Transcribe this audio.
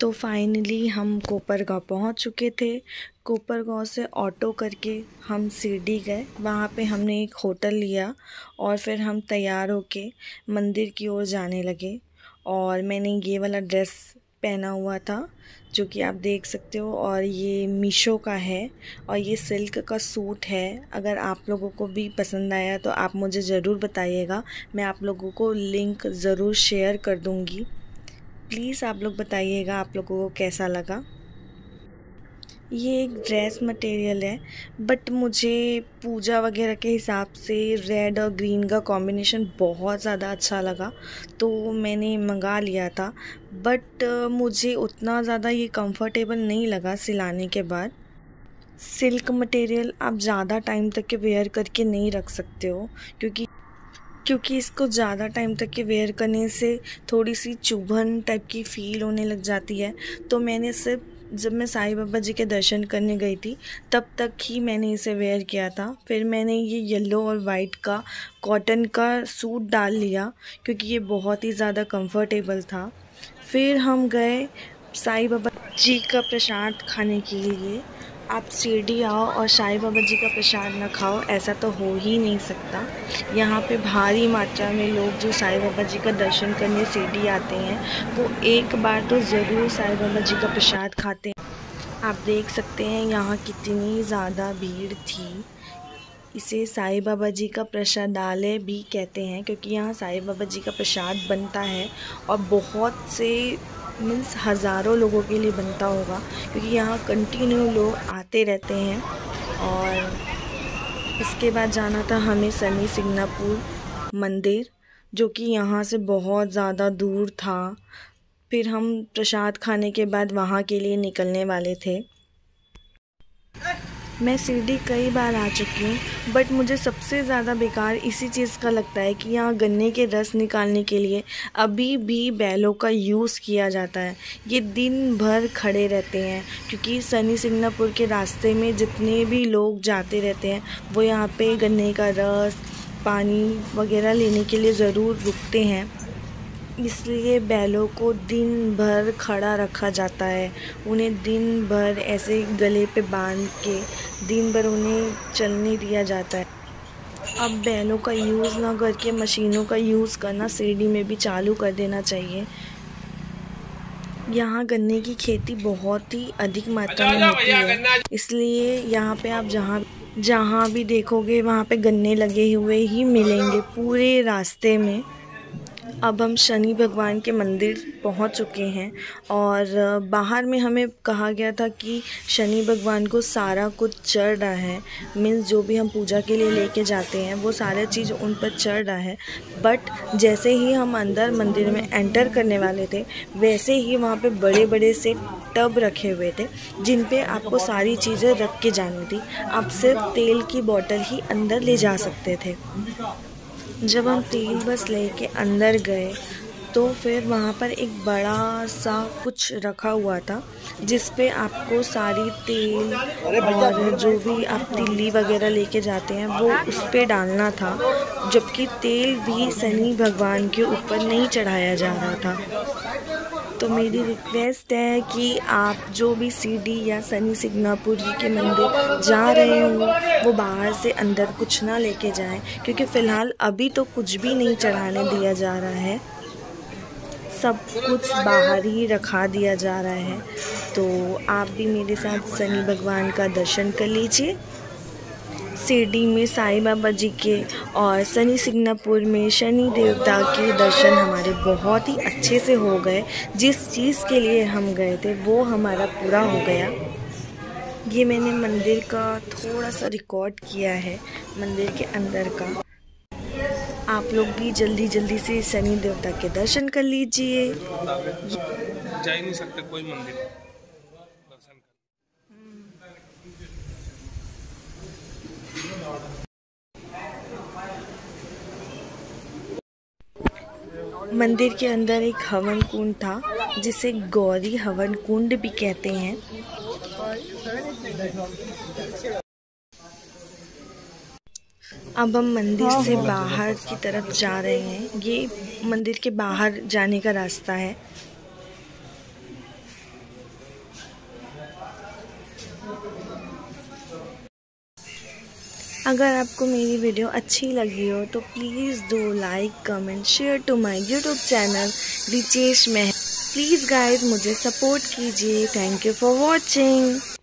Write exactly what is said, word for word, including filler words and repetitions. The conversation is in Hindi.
तो फाइनली हम कोपरगाँव पहुंच चुके थे। कोपरगाँव से ऑटो करके हम शिरडी गए। वहां पे हमने एक होटल लिया और फिर हम तैयार होके मंदिर की ओर जाने लगे। और मैंने ये वाला ड्रेस पहना हुआ था जो कि आप देख सकते हो, और ये मीशो का है और ये सिल्क का सूट है। अगर आप लोगों को भी पसंद आया तो आप मुझे ज़रूर बताइएगा, मैं आप लोगों को लिंक ज़रूर शेयर कर दूँगी। प्लीज़ आप लोग बताइएगा आप लोगों को कैसा लगा। ये एक ड्रेस मटेरियल है, बट मुझे पूजा वगैरह के हिसाब से रेड और ग्रीन का कॉम्बिनेशन बहुत ज़्यादा अच्छा लगा तो मैंने मंगा लिया था। बट मुझे उतना ज़्यादा ये कंफर्टेबल नहीं लगा सिलाने के बाद। सिल्क मटेरियल आप ज़्यादा टाइम तक के वेयर करके नहीं रख सकते हो, क्योंकि क्योंकि इसको ज़्यादा टाइम तक के वेयर करने से थोड़ी सी चुभन टाइप की फ़ील होने लग जाती है। तो मैंने सिर्फ जब मैं साईं बाबा जी के दर्शन करने गई थी तब तक ही मैंने इसे वेयर किया था। फिर मैंने ये येलो और वाइट का कॉटन का सूट डाल लिया क्योंकि ये बहुत ही ज़्यादा कंफर्टेबल था। फिर हम गए साईं बाबा जी का प्रसाद खाने के लिए। आप शिरडी आओ और साईं बाबा जी का प्रसाद ना खाओ, ऐसा तो हो ही नहीं सकता। यहाँ पे भारी मात्रा में लोग जो साईं बाबा जी का दर्शन करने शिरडी आते हैं वो एक बार तो ज़रूर साईं बाबा जी का प्रसाद खाते हैं। आप देख सकते हैं यहाँ कितनी ज़्यादा भीड़ थी। इसे साईं बाबा जी का प्रसादालय भी कहते हैं क्योंकि यहाँ साईं बाबा जी का प्रसाद बनता है और बहुत से मीन्स हज़ारों लोगों के लिए बनता होगा क्योंकि यहाँ कंटिन्यू लोग आते रहते हैं। और इसके बाद जाना था हमें शनि शिंगणापुर मंदिर जो कि यहाँ से बहुत ज़्यादा दूर था। फिर हम प्रसाद खाने के बाद वहाँ के लिए निकलने वाले थे। मैं शिरडी कई बार आ चुकी हूँ, बट मुझे सबसे ज़्यादा बेकार इसी चीज़ का लगता है कि यहाँ गन्ने के रस निकालने के लिए अभी भी बैलों का यूज़ किया जाता है। ये दिन भर खड़े रहते हैं क्योंकि शनि शिंगणापुर के रास्ते में जितने भी लोग जाते रहते हैं वो यहाँ पे गन्ने का रस पानी वगैरह लेने के लिए ज़रूर रुकते हैं, इसलिए बैलों को दिन भर खड़ा रखा जाता है। उन्हें दिन भर ऐसे गले पे बांध के दिन भर उन्हें चलने दिया जाता है। अब बैलों का यूज़ ना करके मशीनों का यूज़ करना शिरडी में भी चालू कर देना चाहिए। यहाँ गन्ने की खेती बहुत ही अधिक मात्रा में होती है, इसलिए यहाँ पे आप जहाँ जहाँ भी देखोगे वहाँ पे गन्ने लगे हुए ही मिलेंगे पूरे रास्ते में। अब हम शनि भगवान के मंदिर पहुंच चुके हैं और बाहर में हमें कहा गया था कि शनि भगवान को सारा कुछ चढ़ रहा है, मीन्स जो भी हम पूजा के लिए लेके जाते हैं वो सारा चीज़ उन पर चढ़ रहा है। बट जैसे ही हम अंदर मंदिर में एंटर करने वाले थे वैसे ही वहाँ पे बड़े बड़े से टब रखे हुए थे जिन पे आपको सारी चीज़ें रख के जानी थी। आप सिर्फ तेल की बोतल ही अंदर ले जा सकते थे। जब हम तेल बस लेके अंदर गए तो फिर वहाँ पर एक बड़ा सा कुछ रखा हुआ था जिस पे आपको सारी तेल और जो भी आप तिल्ली वगैरह लेके जाते हैं वो उस पे डालना था, जबकि तेल भी शनि भगवान के ऊपर नहीं चढ़ाया जा रहा था। तो मेरी रिक्वेस्ट है कि आप जो भी शिरडी या शनि शिंगणापुर जी के मंदिर जा रहे हो वो बाहर से अंदर कुछ ना लेके जाएं, क्योंकि फ़िलहाल अभी तो कुछ भी नहीं चढ़ाने दिया जा रहा है, सब कुछ बाहर ही रखा दिया जा रहा है। तो आप भी मेरे साथ शनि भगवान का दर्शन कर लीजिए। शिरडी में साईं बाबा जी के और शनि शिंगणापुर में शनि देवता के दर्शन हमारे बहुत ही अच्छे से हो गए। जिस चीज़ के लिए हम गए थे वो हमारा पूरा हो गया। ये मैंने मंदिर का थोड़ा सा रिकॉर्ड किया है, मंदिर के अंदर का। आप लोग भी जल्दी जल्दी से शनि देवता के दर्शन कर लीजिए। जा ही नहीं सकते कोई मंदिर। मंदिर के अंदर एक हवन कुंड था जिसे गौरी हवन कुंड भी कहते हैं। अब हम मंदिर से बाहर की तरफ जा रहे हैं। ये मंदिर के बाहर जाने का रास्ता है। अगर आपको मेरी वीडियो अच्छी लगी हो तो please do like comment share to my YouTube channel Ritesh Mehra. Please guys मुझे सपोर्ट कीजिए। Thank you for watching.